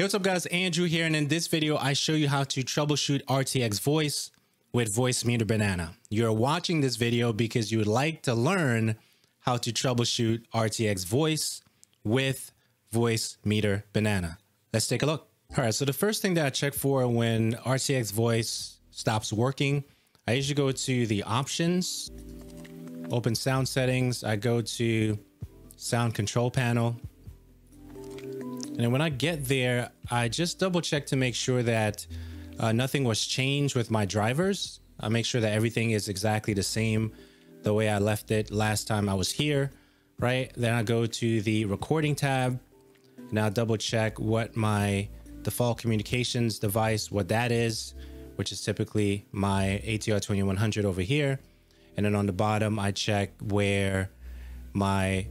Hey, what's up guys, Andrew here, and in this video I show you how to troubleshoot RTX Voice with Voicemeeter Banana. You're watching this video because you would like to learn how to troubleshoot RTX Voice with Voicemeeter Banana. Let's take a look. All right, so the first thing that I check for when RTX Voice stops working, I usually go to the options, open sound settings, I go to sound control panel. And then when I get there, I just double check to make sure that nothing was changed with my drivers. I make sure that everything is exactly the same the way I left it last time I was here, right? Then I go to the recording tab and I'll double check what my default communications device, what that is, which is typically my ATR2100 over here. And then on the bottom, I check where my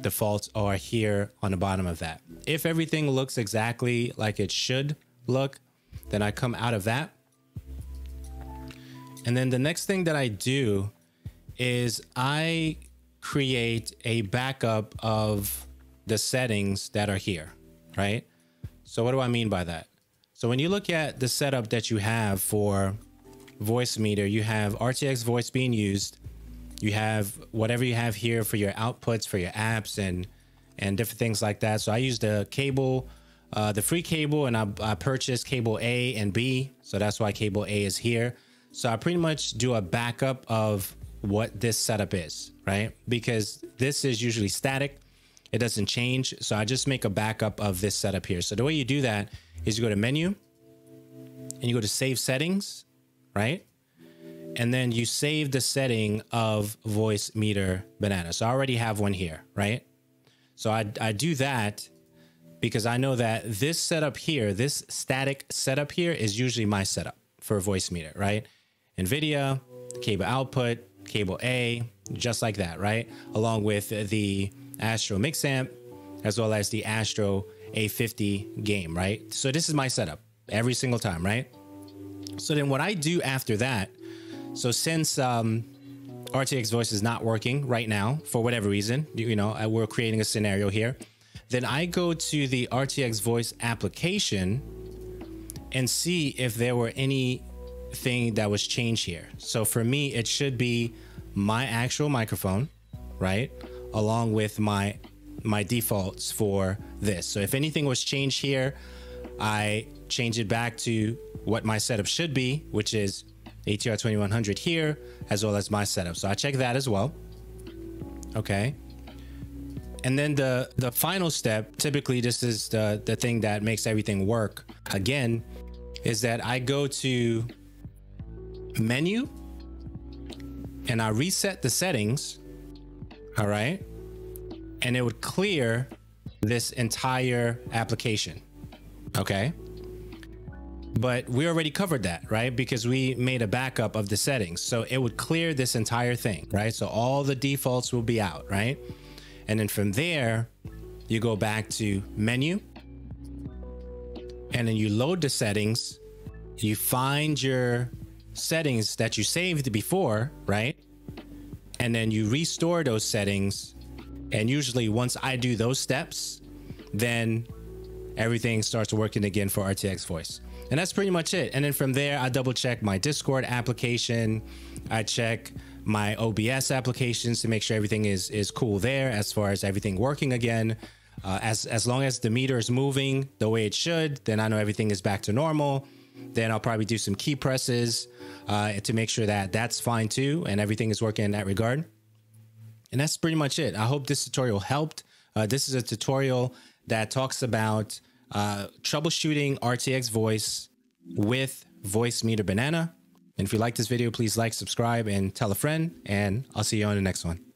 defaults are here on the bottom of that. If everything looks exactly like it should look, then I come out of that. And then the next thing that I do is I create a backup of the settings that are here, right? So what do I mean by that? So when you look at the setup that you have for Voicemeeter, you have RTX Voice being used. You have whatever you have here for your outputs, for your apps and different things like that. So I use the cable, the free cable, and I purchased cable A and B. So that's why cable A is here. So I pretty much do a backup of what this setup is, right? Because this is usually static. It doesn't change. So I just make a backup of this setup here. So the way you do that is you go to menu and you go to save settings, right? And then you save the setting of Voicemeeter Banana. So I already have one here, right? So I do that because I know that this setup here, this static setup here is usually my setup for Voicemeeter, right? NVIDIA, cable output, cable A, just like that, right? Along with the Astro Mixamp, as well as the Astro A50 game, right? So this is my setup every single time, right? So then what I do after that, so since RTX Voice is not working right now, for whatever reason, you know, we're creating a scenario here, then I go to the RTX Voice application and see if there were anything that was changed here. So for me, it should be my actual microphone, right? Along with my defaults for this. So if anything was changed here, I change it back to what my setup should be, which is ATR2100 here, as well as my setup. So I check that as well. Okay. And then the final step, typically this is the thing that makes everything work again, is that I go to menu and I reset the settings. All right. And it would clear this entire application. Okay. But we already covered that, right? Because we made a backup of the settings. So it would clear this entire thing, right? So all the defaults will be out, right? And then from there, you go back to menu and then you load the settings. You find your settings that you saved before, right? And then you restore those settings. And usually once I do those steps, then everything starts working again for RTX Voice. And that's pretty much it. And then from there, I double check my Discord application. I check my OBS applications to make sure everything is cool there as far as everything working again. As long as the meter is moving the way it should, then I know everything is back to normal. Then I'll probably do some key presses to make sure that that's fine too. And everything is working in that regard. And that's pretty much it. I hope this tutorial helped. This is a tutorial that talks about troubleshooting RTX Voice with Voicemeeter Banana. And if you like this video, please like, subscribe, and tell a friend, and I'll see you on the next one.